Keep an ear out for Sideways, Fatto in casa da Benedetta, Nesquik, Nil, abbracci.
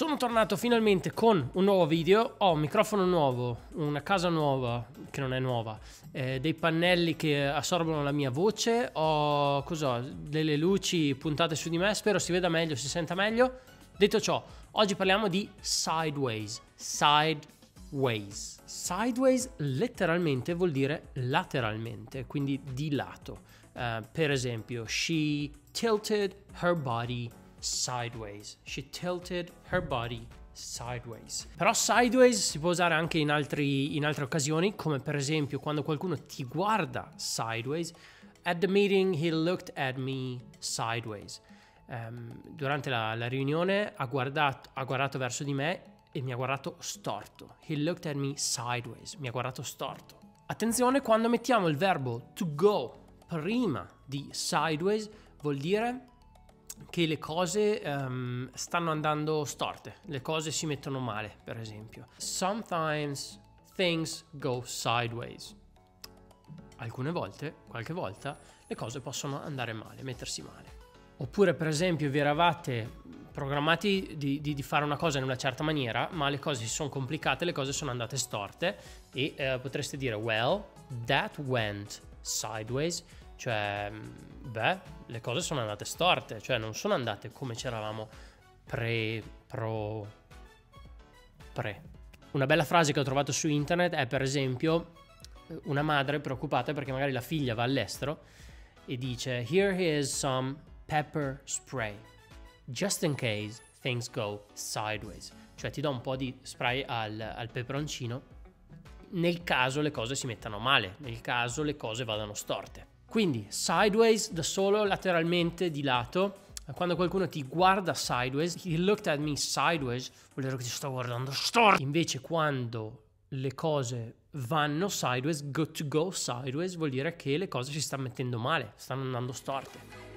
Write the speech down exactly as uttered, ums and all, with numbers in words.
Sono tornato finalmente con un nuovo video, ho un microfono nuovo, una casa nuova, che non è nuova, eh, dei pannelli che assorbono la mia voce, ho cos'ho, delle luci puntate su di me, spero si veda meglio, si senta meglio. Detto ciò, oggi parliamo di Sideways, Sideways. Sideways letteralmente vuol dire lateralmente, quindi di lato. Uh, per esempio, she tilted her body sideways. She tilted her body sideways. Però sideways si può usare anche in, altri, in altre occasioni, come per esempio quando qualcuno ti guarda sideways. At the meeting he looked at me sideways. Um, durante la, la riunione ha guardato, ha guardato verso di me e mi ha guardato storto. He looked at me sideways. Mi ha guardato storto. Attenzione, quando mettiamo il verbo to go prima di sideways vuol dire che le cose um, stanno andando storte, le cose si mettono male, per esempio. Sometimes things go sideways. Alcune volte, qualche volta, le cose possono andare male, mettersi male. Oppure, per esempio, vi eravate programmati di, di, di fare una cosa in una certa maniera, ma le cose si sono complicate, le cose sono andate storte e eh, potreste dire well, that went sideways. Cioè, beh, le cose sono andate storte, cioè non sono andate come c'eravamo pre, pro, pre. Una bella frase che ho trovato su internet è, per esempio, una madre preoccupata perché magari la figlia va all'estero e dice here is some pepper spray, just in case things go sideways. Cioè ti do un po' di spray al, al peperoncino nel caso le cose si mettano male, nel caso le cose vadano storte. Quindi sideways da solo, lateralmente, di lato. Quando qualcuno ti guarda sideways, he looked at me sideways, vuol dire che ti sto guardando storto. Invece quando le cose vanno sideways, go to go sideways, vuol dire che le cose si stanno mettendo male, stanno andando storte.